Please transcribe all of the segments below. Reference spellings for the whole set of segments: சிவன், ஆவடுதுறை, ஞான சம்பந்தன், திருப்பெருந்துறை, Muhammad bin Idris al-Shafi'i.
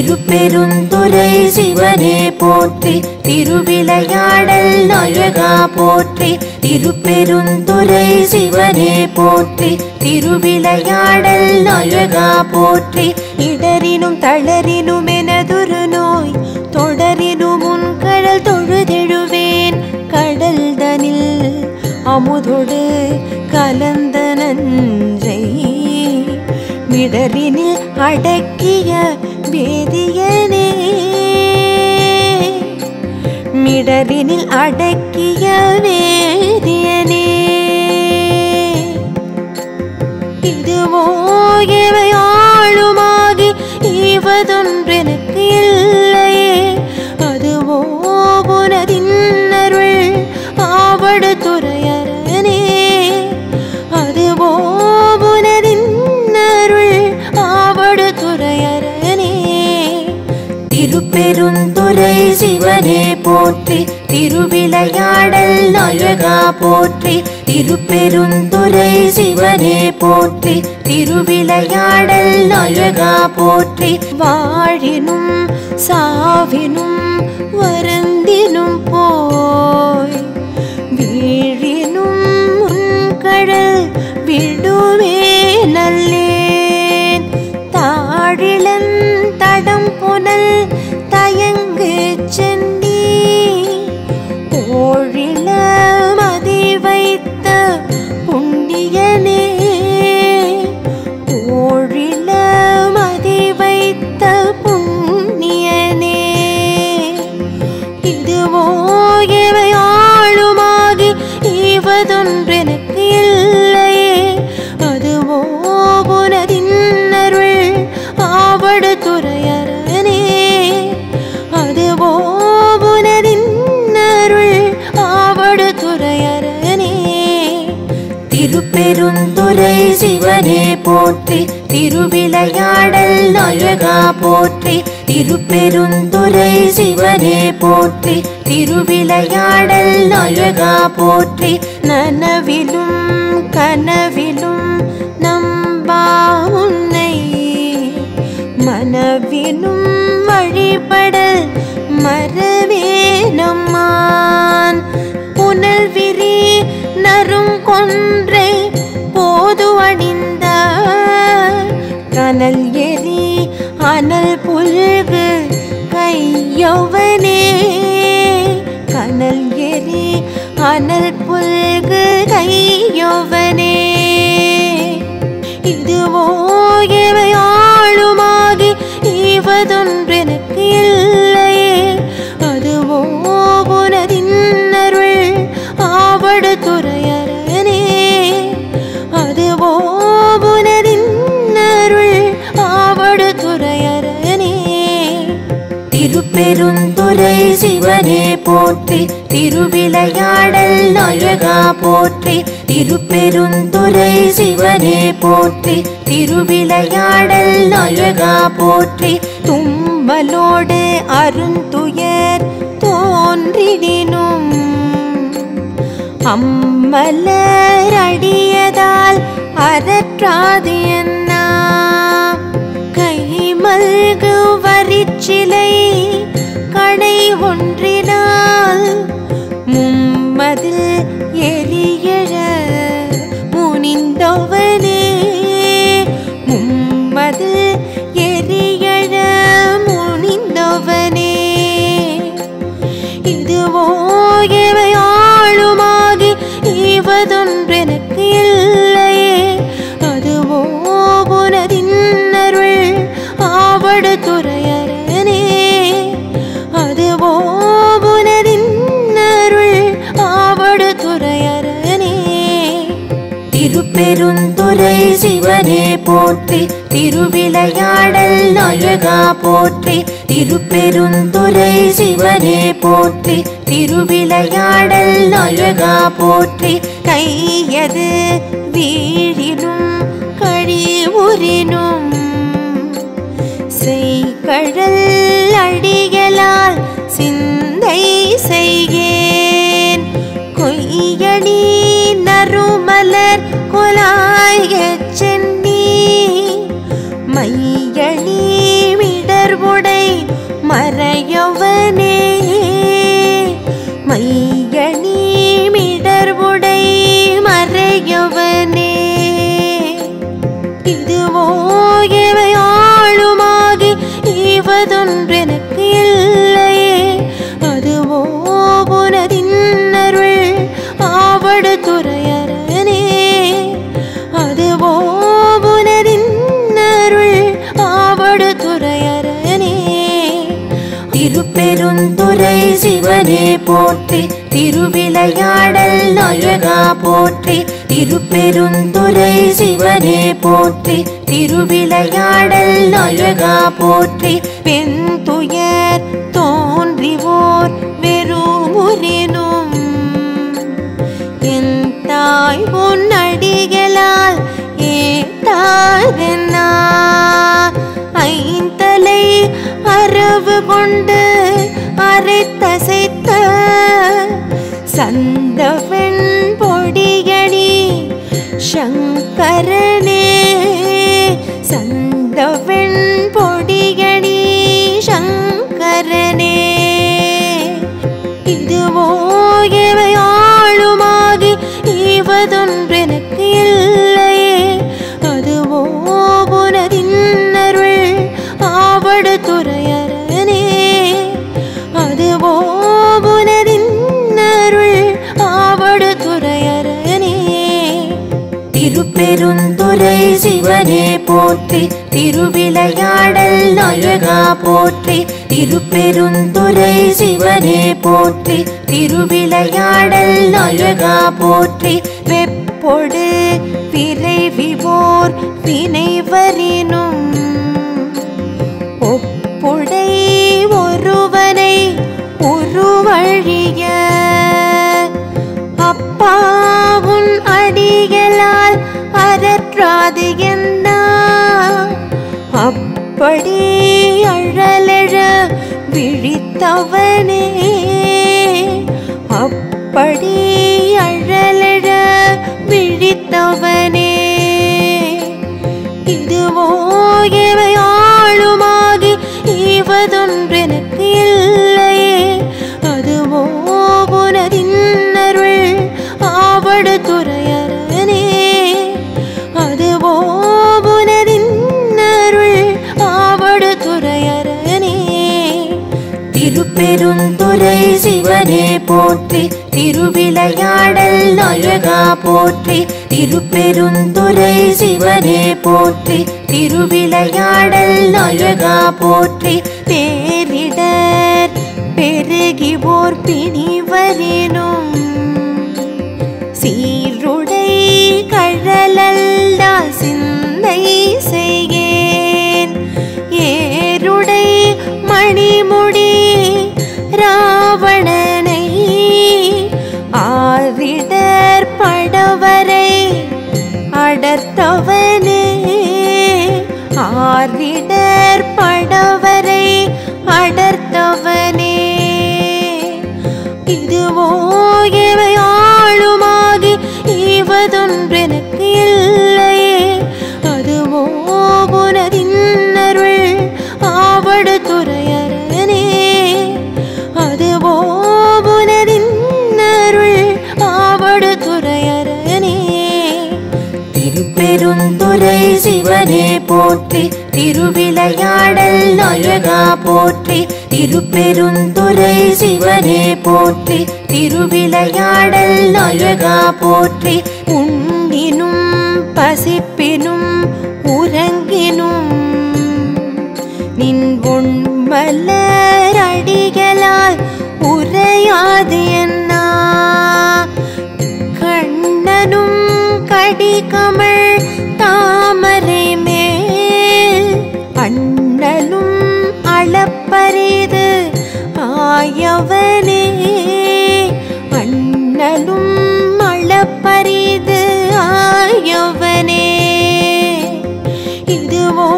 திருப்பெருந்துறை சிவனே போற்றி, திருவிளையாடல் நாயகா போற்றி. திருப்பெருந்துறை சிவனே போற்றி, திருவிளையாடல் நாயகா போற்றி. இடரினும் தளரினும் எனதொரு நோய் தொடரினும் உன் கடல் தொழுதெழுவேன். கடல்தனில் அமுதொடு கலந்த நஞ்சை இடரினில் அடக்கிய வேதியனே, இடரினில் அடக்கிய வேதியனே. இதுவோ இவை ஆளுமாகி ஈவதொன்றெனக்கு இல்லையே, அதுவோ புனதின்னருள் ஆவடு துறையரனே, அதுவோ திருப்பெருந்துறை சிவனே போற்றி, திருவிளையாடல் நாயகா போற்றி. திருப்பெருந்துறை சிவனே போற்றி, திருவிளையாடல் நாயகா போற்றி. வாழினும் சாவினும் வருந்தினும் போய் வீழினும் உன்கடல் விடுவே நல்லேன். தாழிலன் தடம் புனல் தயங்கு சென்னி ஓழில மதி வைத்த புண்ணியனே, ஓழில மதி வைத்த புண்ணியனே. இதுவோ இவை ஆளுமாகி ஈவதொன்றெனக்கு இல்லையே, அதுவோ புனதின்னருள் ஆவடு துறையரனே, அதுவோ புனதின்னருள் ஆவடு துறையரனே. திருப்பெருந்துறை சிவனே போற்றி, திருவிளையாடல் நாயகா போற்றி. திருப்பெருந்துறை சிவனே போற்றி, திருவிளையாடல் நாயகா போற்றி. நனவிலும் கனவிலும் நம்பா உன்னை மனவிலும் வழிபடல் மறவே நம்மான். புனல் விரி நறுங்கொன்றை போது அணிந்த கனல் எரி அனல் புல்கு கையவனே, கனல் எரி அனல் புல்கு கையவனே. இதுவோ இவை ஆளுமாகி ஈவதொன்றெனக்கு இல்லையே, அதுவோ புனதின்னருள் ஆவடு துறையரனே, அதுவோ புனதின்னருள் ஆவடு துறையரனே. திருப்பெருந்துறை சிவனே போற்றி, திருவிளையாடல் நாயகா போற்றி. திருப்பெருந்துறை சிவனே போற்றி, திருவிளையாடல் நாயகா போற்றி. தும்மலோடு அருந்துயர் தோன்றிடினும் அம்மலர் அடியதால் அறற்றாது என்னா, கைமல்கு வரிச்சிலை கடை ஒன்றினால் மும்மதில் எரியழ முனிந்தவனே, மும்மதில் எரியழ முனிந்தவனே. இதுவோ இவை ஆளுமாகி ஈவதொன்றெனக்கு இல்லையே, அதுவோ புனதின்னருள் ஆவடு துறையரனே, அதுவோ புனதின்னருள் ஆவடு துறையரனே. திருப்பெருந்துறை சிவனே போற்றி, திருவிளையாடல் நாயகா போற்றி. திருப்பெருந்துறை சிவனே போற்றி, திருவிளையாடல் நாயகா போற்றி. கையது வீழினும் கழிவுறினும் செய்கடல் அடிகளால் சிந்தை செய்கேன். கொய்யணி நறுமலர் கொலாய சென்னி மையணி விட உணர்வுடை மறையவனே மையணி மிடர்வுடை மறையவனே இதுவோ இவை ஆளுமாகி இவதொன்றெனக்கு இல்லையே அதுவோ புனதின்னருள் ஆவடு துறையரனே அதுவோ புனதின்னருள் ஆவடு துறையரனே திருப்பெருந்துறை சிவனே போற்றி திருவிளையாடல் நாயகா போற்றி திருப்பெருந்துறை சிவனே போற்றி திருவிளையாடல் நாயகா போற்றி பெண்துயர் தோன்றிவோர் வெறுமுறினும் என் தாய் பொன்னடிகளால் ஏத்தாதென்னா ஐந்தலை அரவு கொண்டு அரைத்தசைத்த சந்தவெண் பொடியடி சங்கரனே சந்தவெண் பொடியடி சங்கரனே இதுவோ இவை ஆளுமாகி இவதொன்றெனக்கு இல்லையே அதுவோ புனதின்னருள் ஆவடு துறையரனே அதுவோ திருப்பெருந்துறை சிவனே போற்றி திருவிளையாடல் நாயகா போற்றி திருப்பெருந்துறை சிவனே போற்றி திருவிளையாடல் நாயகா போற்றி வெப்பொடு விரைவிவோர் வினைவரினும் ஒப்புடை ஒருவனை உருவழிய அப்பாவும் அடிகளால் அரற்றாது என்ன அப்படி அழலெழ விழித்தவனே அப்படி அழலெழ விழித்தவனே இதுவோ இவை ஆளுமாகி இவதொன்றெனக்கு இல்லையே அதுவோ புனதின்னருள் ஆவடு துறையரனே அதுவோ புனதின்னருள் ஆவடு துறையரனே திருப்பெருந்துறை சிவனே போற்றி திருவிளையாடல் நாயகா போற்றி திருப்பெருந்துறை சிவனே போற்றி திருவிளையாடல் நாயகா போற்றி பேரிடர் பெருகிவோர் பிணிவரினும் சீருடை கழலல்லா சிந்தை செய்யேன் ஏருடை மணிமுடி ராவணனை ஆரிடர் படவரை அடர்த்தவனே ஆரிடர் படவரை அடர்த்தவனே இதுவோ இவை ஆளுமாகி இவதொன்றெனக்கு இல்லையே அதுவோ புனதின்னருள் ஆவடு துறையரனே அதுவோ புனதின்னருள் ஆவடு துறையரனே திருப்பெருந்துறை சிவனே போற்றி திருவிளையாடல் நாயகா போற்றி திருப்பெருந்துறை சிவனே போற்றி திருவிளையாடல் நாயகா போற்றி உண்ணினும் பசிப்பினும் உறங்கினும் நின் உண்மலரடிகளால் உறையாது என்ன கண்ணனும் கடிகமழ் தாமரை மேல் அண்ணலும் அளப்பரிது ஆயவனே அண்ணலும் அளப்பரிது ஆயவனே இதுவோ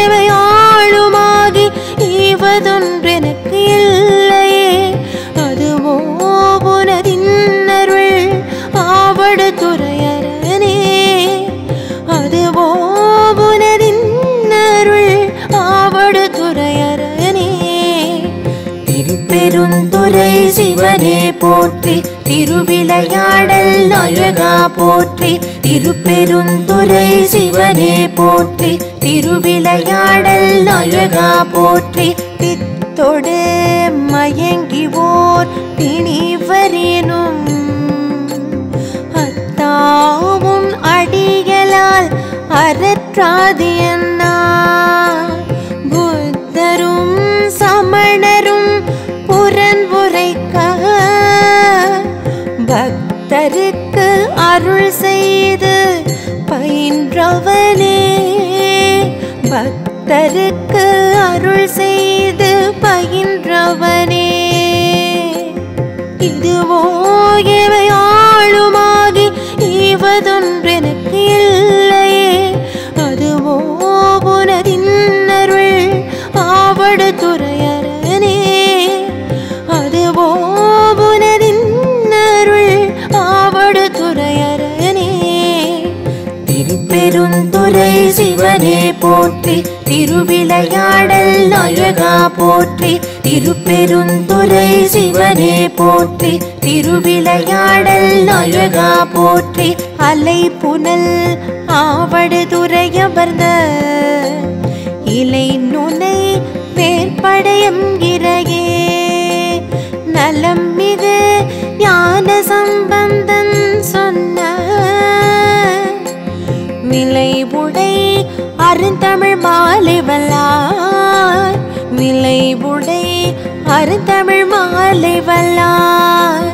இவை ஆளுமாகி இவதொன்றெனக்கு இல்லையே அதுவோ புனதின்னருள் ஆவடு துறையரனே அதுவோ புனதின்னருள் ஆவடு துறையரனே. திருப்பெருந்துறை சிவனே போற்றி, திருவிளையாடல் அழகா போற்றி, திருப்பெருந்துறை சிவனே போற்றி, திருவிளையாடல் அழகா போற்றி. பித்தொடு மயங்கிவோர் பிணிவரினும் அத்தாவும் அடிகளால் அறற்றாதியன்னா, புத்தரும் சமணரும் புறன்வுரைக்க பக்தருக்கு அருள் செய்து பயின்றவனே, பக்தருக்கு அருள் செய்து பயின்றவனே. இதுவோ இவை ஆளுமாகி ஈவதொன்றெனக்கு இல்லையே, அதுவோ புனதின் அருள் ஆவடு துறையரனே, அதுவோ திருப்பெருந்துறை சிவனே போற்றி, திருவிளையாடல் அழகா போற்றி, திருப்பெருந்துறை சிவனே போற்றி, திருவிளையாடல் அழகா போற்றி. அலை புனல் ஆவடுதுறையவர்ந்த இலை நுனை வேற்படையும் இறையே, நலம் மிகு ஞான சம்பந்தன் சொன்ன விலை உடை அருந்தமிழ் மாலை வல்லார், விலை உடை அருந்தமிழ் மாலை வல்லார்,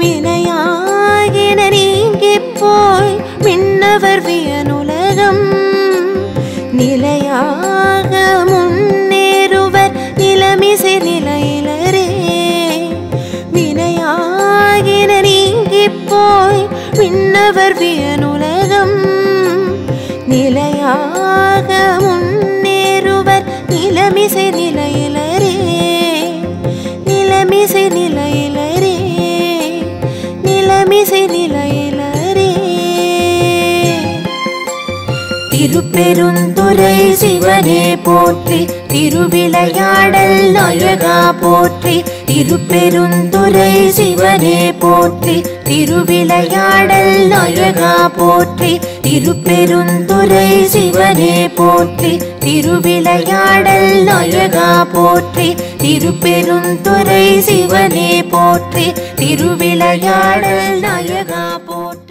வினையாகின நீங்கி போய் மின்னவர் வியனுலகம், நிலையாக முன்னேறுவர் நிலமிசை நிலையிலரே, வினையாகின நீங்கி போய் மின்னவர் வியனுலகம், நிலையாக முன்னேறுவர் நிலமிசை நிலையிலரே, நிலமிசை நிலையிலரே, நிலமிசை நிலையிலரே. திருப்பெருந்துறை சிவனே போற்றி, திருவிளையாடல் அழகா போற்றி, திருப்பெருந்துறை சிவனே போற்றி, திருவிளையாடல் அழகா போற்றி, திருப்பெருந்துறை சிவனே போற்றி, திருவிளையாடல் அழகா போற்றி, திருப்பெருந்துறை சிவனே போற்றி, திருவிளையாடல் அழகா போற்றி.